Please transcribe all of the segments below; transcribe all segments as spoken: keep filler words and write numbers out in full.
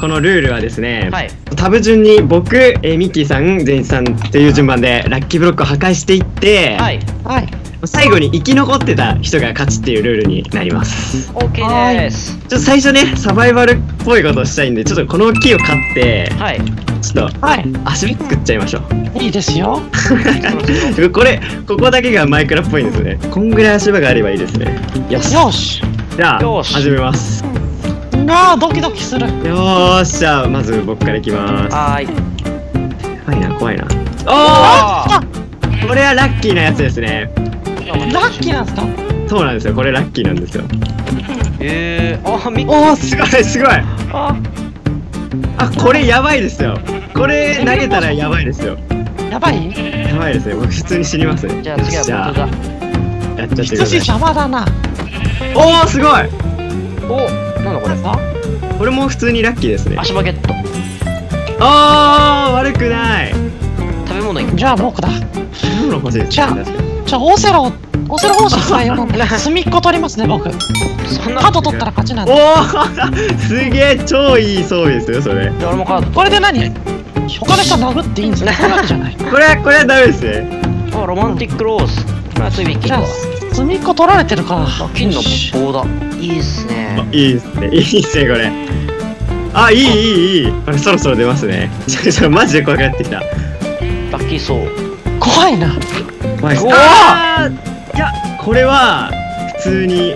このルールはですね、はい、タブ順に僕、えー、ミッキーさん、善一さんという順番でラッキーブロックを破壊していって、はいはい、最後に生き残ってた人が勝ちっていうルールになります。 OK です。ちょっと最初ね、サバイバルっぽいことをしたいんで、ちょっとこの木を買って、はい、ちょっと、はい、足びくっちゃいましょう。いいですよこれ、ここだけがマイクラっぽいんですよね。こんぐらい足場があればいいですね。よしよし、じゃあ始めます。あー、ドキドキする。よーし、じゃあまず僕からいきまーす。はーい。怖いな、怖いな。おー、これはラッキーなやつですね。ラッキーなんすか？そうなんですよ、これラッキーなんですよ。えー、おー、みっこ。おー、すごいすごい。ああ、これやばいですよ。これ投げたらやばいですよ。やばい？やばいですね、僕普通に死にますね。じゃあ次は僕が。やっちゃってください。羊邪魔だな。おー、すごい。お、なんだこれ。これも普通にラッキーですね。足バケット。ああ、悪くない。食べ物いく。じゃあ僕だ。食べ物欲しいです。じゃあ、じゃあオセロ、オセロ方式採用なんで、隅っこ取りますね僕。そんなカード取ったら勝ちなんで。おお、すげえ超いい装備ですよそれ。俺もカード。これで何？他の人殴っていいんですね。これだけじゃない。これこれはダメですね。あ、ロマンティックロース。あ、ついびき。隅っこ取られてるから金の棒だ。いいっすね、いいっすね、いいっすね、これ。あ、いいいいいい、あれそろそろ出ますね。ちょ、マジで怖くなってきた。ラッキーそう、怖いな、怖いっす。ああ、いや、これは普通に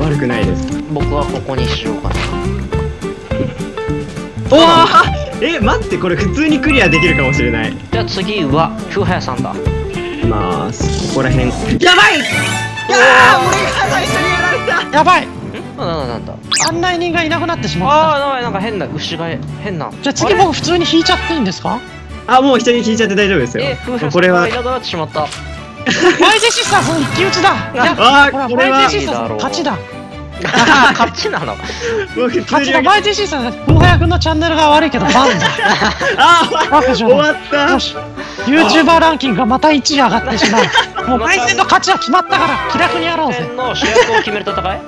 悪くないです。僕はここにしようかな。おお、え、待って、これ普通にクリアできるかもしれない。じゃあ次は風早さんだ。まあ、ここら辺。やばい。いやー、俺が最初にやられた。やばい。ん？なんだなんだ。案内人がいなくなってしまった。ああ、なんか変な牛が変な。じゃあ次僕普通に引いちゃっていいんですか？あ、もう人に引いちゃって大丈夫ですよ。これは。いなくなってしまった。マイジェシスさん、その一騎打ちだ。ああ、これはマイジェシスさん勝ちだ。勝ちなの。勝ちだ。マイジェシスさん、風早くんのチャンネルが悪いけどバンだ。ああ、終わった。ユーチューバーランキングがまたいちい上がってしまう。もう凱旋の勝ちは決まったから気楽にやろうぜ。凱旋の主役を決める戦い。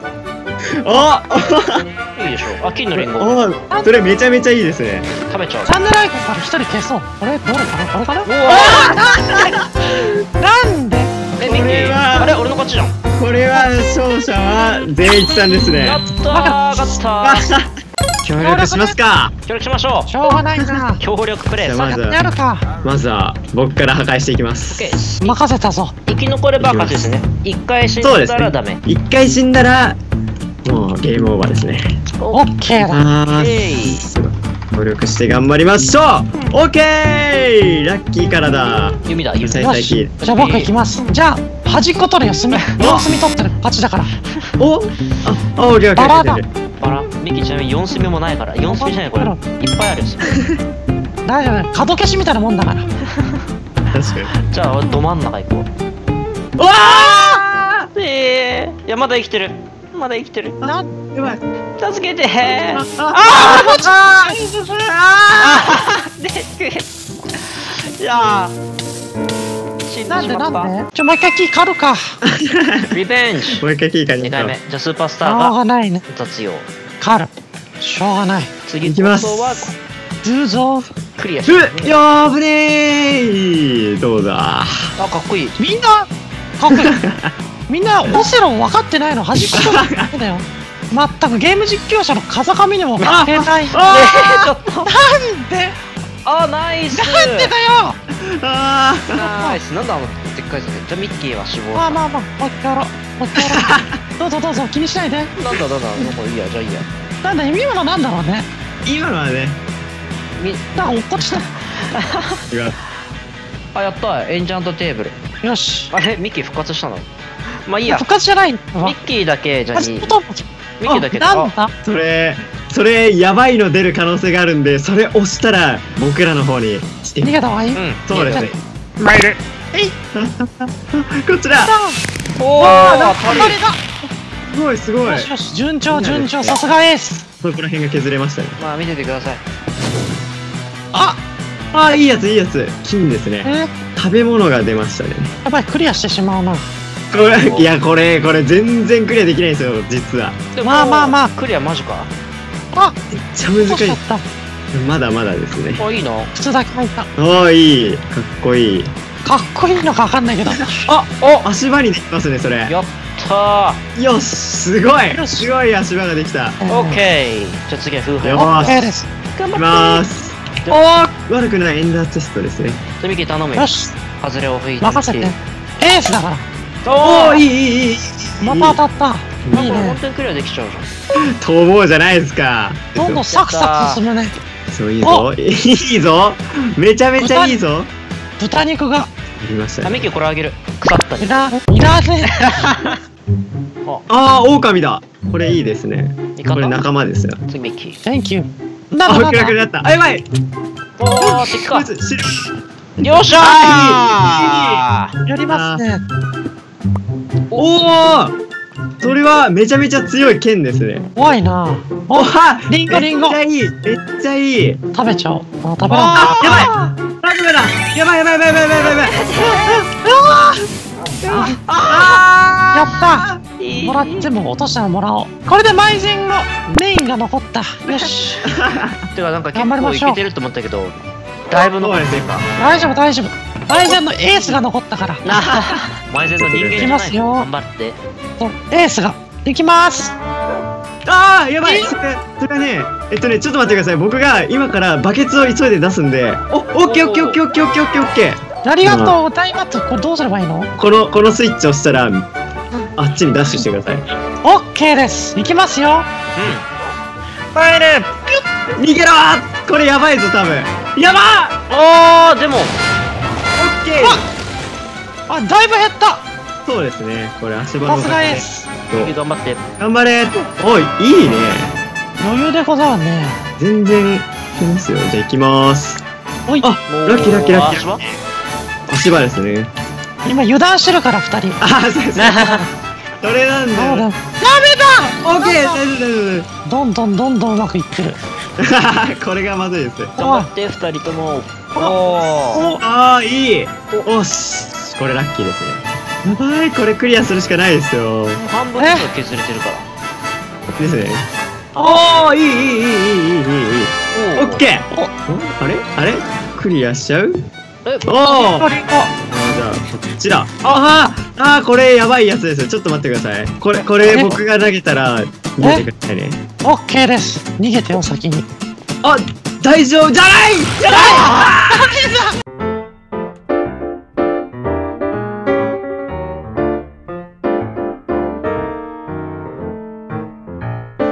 あっ、いいでしょ。あ、金のリンゴ。それめちゃめちゃいいですね。食べちゃう。チャンネルアイコンからひとり消そう。これどれかな、これかな。なんでこれは。あれ、俺の勝ちじゃん。これは勝者は善一さんですね。やったー、勝ったー。協力しますか。協力しましょう。しょうがないな。協力プレイ。まずは、まずは僕から破壊していきます。任せたぞ。生き残れば勝ちですね。一回死んだらダメ。一回死んだらもうゲームオーバーですね。オッケーだ。協力して頑張りましょう。オッケー。ラッキーからだ。弓だ。弓だ。よし。じゃあ僕行きます。じゃあ端っこ取るよ。隅。両隅取ってる。勝ちだから。お。あ、オッケーオッケー。バラだ。バラミキ、ちなみによん隅もないから。よん隅じゃない、これいっぱいあるんですよ。大丈夫、角消しみたいなもんだから。確かに。じゃあど真ん中行こう。うわあ、ええ、いや、まだ生きてる、まだ生きてる。な、やばい、助けて。ああ、もうちょっと。ああ、で、いや、なんでなんで。ちょ、もう一回キー狩るか。リベンジ。もう一回キー狩りましょう。にかいめ。じゃあスーパースターが。しょうがないね。雑用。狩る。しょうがない。次行きます。ドゥゾー。クリア。う、やぶねー。どうだ。あ、かっこいい。みんな。かっこいい。みんなオセロ分かってないの、端っこだよ。全くゲーム実況者の風上にも関係ない。あ、ちょっと。なんで。あ、ナイス。なんでだよ。ああ、ナイス。なんだ、あのでっかいぞ。じゃあミッキーは死亡。まあまあまあ、もう一回やろう、もう一回やろう。どうぞどうぞ、気にしないで。なんだなんだ、もういいや、じゃあいいや。なんだ今の、なんだろうね。今のはね。み、なんか落っこちた。あ、やった。エンチャントテーブル。よし。あれ、ミッキー復活したの。まあいいや。復活じゃない。ミッキーだけじゃに。ミッキーだけ。なんだ。それ。それやばいの出る可能性があるんで、それ押したら僕らの方にして逃げた方がいい。そうですね。参る。えい。こちら。おお、当たりだ。すごいすごい。よしよし、順調順調、さすがエース。そこら辺が削れましたね。まあ見ててください。あ、あ、いいやついいやつ。金ですね。食べ物が出ましたね。やばい、クリアしてしまうな。いや、これこれ全然クリアできないんですよ実は。まあまあまあ、クリアマジか。あ、めっちゃ難しい。まだまだですね。あ、いいの靴だけ履いた。おー、いい、かっこいい。かっこいいのかわかんないけど。あ、お、足場にできますね、それ。やったー。よし、すごいすごい足場ができた。オッケー。じゃあ次は風船。オッケーです。頑張ります。お、悪くないエンダーチェストですね。とみき頼むよ。よし。外れを吹いて。任せて。エースだから。おー、いいいいいい。また当たった。なんか本当にクリアできちゃうじゃん。飛ぼうじゃないですか。どんどんサクサク進むね。そういいぞ。いいぞ。めちゃめちゃいいぞ。豚肉が。ありましたね。ミキこれあげる。腐った。いらね。ああ、狼だ。これいいですね。これ仲間ですよ。次ミキ。サンキュー。なるほど。暗くなった。あ、やばい。おお、敵か。よっしゃー。やりますね。おお。それはめちゃめちゃ強い剣ですね。怖いな。おは、リンゴリンゴ。めっちゃいい、めっちゃいい。食べちゃおう。食べらん。あ、やばい。食べらん。やばいやばいやばいやばいやばい。ああ。やった。もらっても落としたらもらおう。これでマイジンのメインが残った。よし。てかなんか結構いけてると思ったけど、だいぶ残ってるか。大丈夫大丈夫。マイゼンのエースが残ったから。マイゼンの人間いきますよ。頑張って。エースがいきます。ああ、やばい。それがね、えっとね、ちょっと待ってください。僕が今からバケツを急いで出すんで。お、オッケーオッケーオッケーオッケーオッケーオッケー。ありがとう。タイムアップ。これどうすればいいの？このこのスイッチを押したらあっちにダッシュしてください。オッケーです。いきますよ。うん。入れ。逃げろ。これやばいぞ多分。やば。おお、でも。あ、だいぶ減った。そうですね。これ足場の。さすがです。頑張って。頑張れ。おい、いいね。余裕でござるね。全然いきますよ。じゃあ行きます。おい。あ、ラッキーラッキーラッキー。足場？足場ですね。今油断してるから二人。あ、そうですね。それなんだ。ダメだ。オッケー。大丈夫。どんどんどんどんうまくいってる。これがまずいです。頑張って二人とも。おお、ああ、いい。おし、これラッキーですね。やばい、これクリアするしかないですよ。半分が削れてるからですね。おお、いいいいいいいいいいいいいいオッケー。あれあれ、クリアしちゃう。おお、あ、じゃあこっちだ。ああ、あ、これやばいやつですよ。ちょっと待ってください。これこれ僕が投げたら逃げてくださいね。オッケーです。逃げてよ先に。あ、大丈夫じゃないじゃない。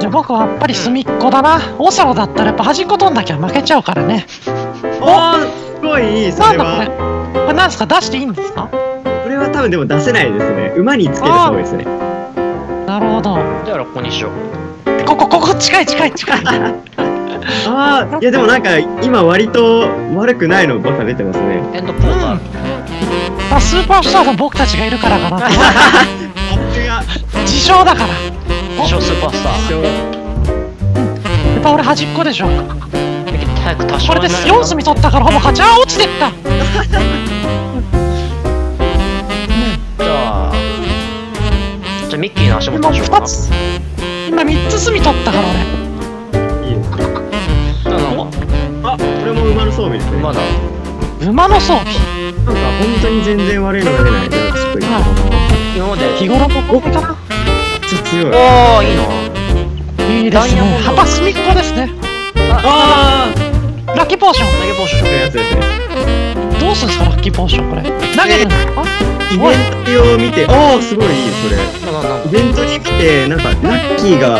じゃあ僕はやっぱり隅っこだな。オセロだったらやっぱ端っこ飛んなきゃ負けちゃうからね。おお、すごいいい。それはなんだこれ。これなんですか？出していいんですか？これは多分でも出せないですね。馬につけるそうですね。なるほど。じゃあここにしよう。ここここ近い近い近い。ああ、いやでもなんか今割と悪くないのばっか出てますね。エンドポーター、うん、あ、スーパースターの僕たちがいるからかな。あっちが自称だから。自称スーパースター、うん、やっぱ俺端っこでしょ。早く多少これでよん隅取ったからほぼ勝ち。あ、落ちてった。じゃあじゃあミッキーの足元でしょうか。今ふたつ、今みっつ隅取ったから俺。あ、これも馬の装備ですね。馬だ。馬の装備。なんか本当に全然悪いのが出ない。ちょっと今まで日頃ここかな。ちょっと強い。おお、いいの。いいですね。葉っぱ隅っこですね。ああ、ラッキーポーション。ラッキーポーション。これやつですね。どうするんですかラッキーポーションこれ。投げるの。イベントを見て、ああ、すごいいいそれ。イベントに来てなんかラッキーが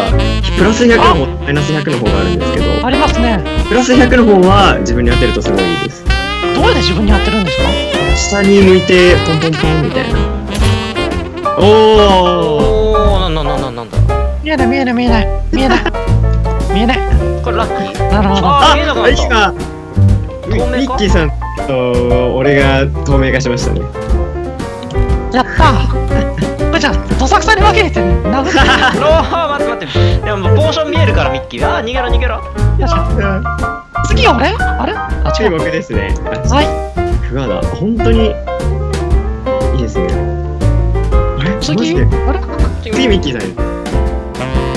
プラスひゃくの方、マイナスひゃくの方があるんですけど。ありますね。プラスひゃくの方は自分に当てるとすごいいいです。どうやって自分に当てるんですか？下に向いてポンポンポンみたいな。おお、なんだなんだなんだ。見えない見えない見えない見えない見えない。これラッキー。なるほど。あ、見えなかった。いいか。ミッキーさんと俺が透明化しましたね。やったー。これじゃあどさくさに分けて殴って。ああ、待って待って、でもポーション見えるからミッキー。ああ、逃げろ逃げろ。次は俺？あれ？あ、違う。僕ですね。はい。クワだ。本当にいいですね。あれ？最近あれ次ミッキーだよ。